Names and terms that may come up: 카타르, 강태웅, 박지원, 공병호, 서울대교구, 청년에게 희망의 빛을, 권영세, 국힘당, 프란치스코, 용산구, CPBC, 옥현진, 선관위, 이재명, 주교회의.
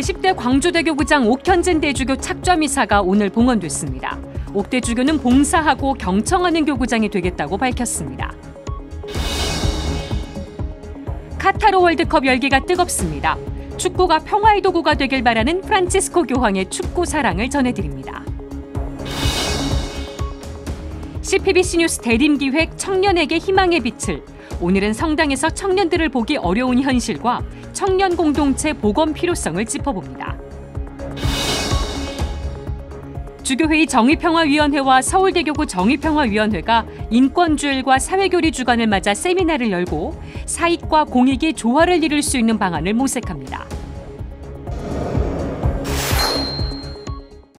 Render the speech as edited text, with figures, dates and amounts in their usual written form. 제10대 광주대교구장 옥현진 대주교 착좌미사가 오늘 봉헌됐습니다. 옥대주교는 봉사하고 경청하는 교구장이 되겠다고 밝혔습니다. 카타르 월드컵 열기가 뜨겁습니다. 축구가 평화의 도구가 되길 바라는 프란치스코 교황의 축구 사랑을 전해드립니다. CPBC 뉴스 대림기획 청년에게 희망의 빛을. 오늘은 성당에서 청년들을 보기 어려운 현실과 청년 공동체 복원 필요성을 짚어봅니다. 주교회의 정의평화위원회와 서울대교구 정의평화위원회가 인권주일과 사회교리 주간을 맞아 세미나를 열고 사익과 공익이 조화를 이룰 수 있는 방안을 모색합니다.